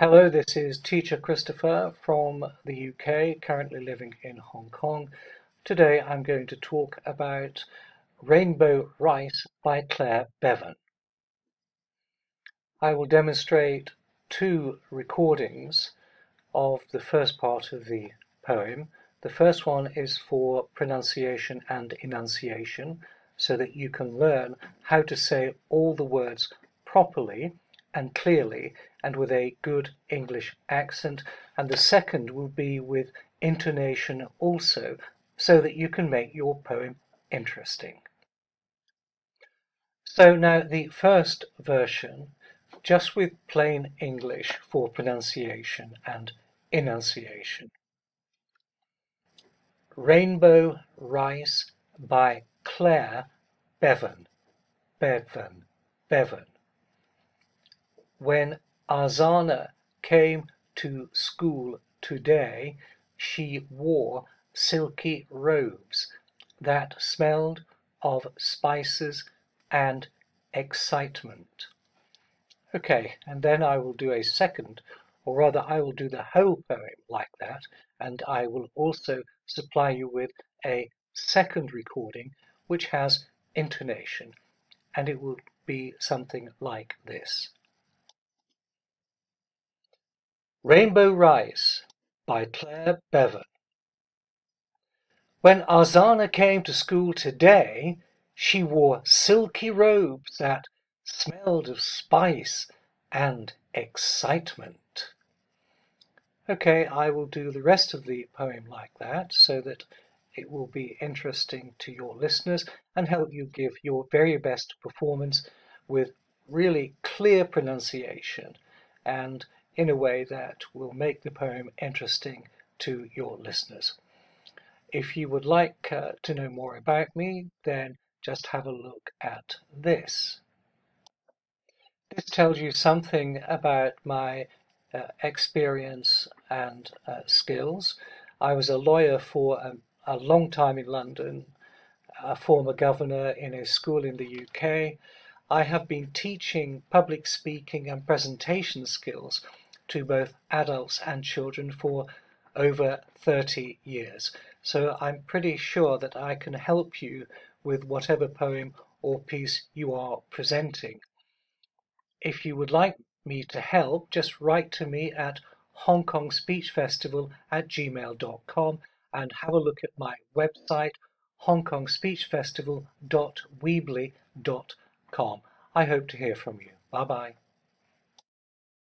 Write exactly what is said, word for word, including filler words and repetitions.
Hello, this is Teacher Christopher from the U K, currently living in Hong Kong. Today I'm going to talk about Rainbow Rice by Clare Bevan. I will demonstrate two recordings of the first part of the poem. The first one is for pronunciation and enunciation, so that you can learn how to say all the words properly and clearly and with a good English accent, and the second will be with intonation also, so that you can make your poem interesting. So now the first version, just with plain English for pronunciation and enunciation. Rainbow Rice by Clare Bevan. Bevan, Bevan. When Arzana came to school today, she wore silky robes that smelled of spices and excitement. Okay, and then I will do a second, or rather I will do the whole poem like that, and I will also supply you with a second recording which has intonation, and it will be something like this. Rainbow Rice by Clare Bevan. When Arzana came to school today, she wore silky robes that smelled of spice and excitement. Okay, I will do the rest of the poem like that, so that it will be interesting to your listeners and help you give your very best performance with really clear pronunciation and in a way that will make the poem interesting to your listeners. If you would like uh, to know more about me, then just have a look at this. This tells you something about my uh, experience and uh, skills. I was a lawyer for um, a long time in London, a former governor in a school in the U K. I have been teaching public speaking and presentation skills to both adults and children for over thirty years. So I'm pretty sure that I can help you with whatever poem or piece you are presenting. If you would like me to help, just write to me at Hong Kong Speech Festival at gmail dot com and have a look at my website, hong kong speech festival dot weebly dot com. I hope to hear from you. Bye-bye.